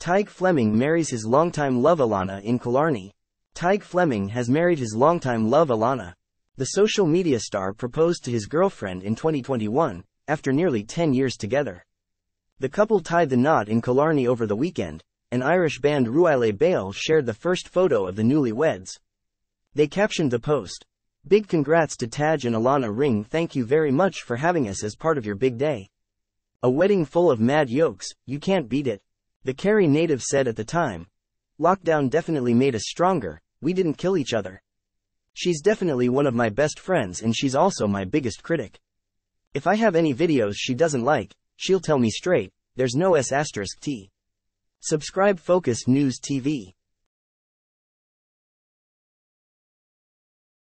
Tadhg Fleming marries his longtime love Alannah in Killarney. Tadhg Fleming has married his longtime love Alannah. The social media star proposed to his girlfriend in 2021, after nearly 10 years together. The couple tied the knot in Killarney over the weekend, and Irish band Ruaile Baile shared the first photo of the newlyweds. They captioned the post, "Big congrats to Tadhg and Alannah Ring, thank you very much for having us as part of your big day. A wedding full of mad yokes, you can't beat it." The Kerry native said at the time, "Lockdown definitely made us stronger, we didn't kill each other. She's definitely one of my best friends and she's also my biggest critic. If I have any videos she doesn't like, she'll tell me straight, there's no s*t." Subscribe Focus News TV.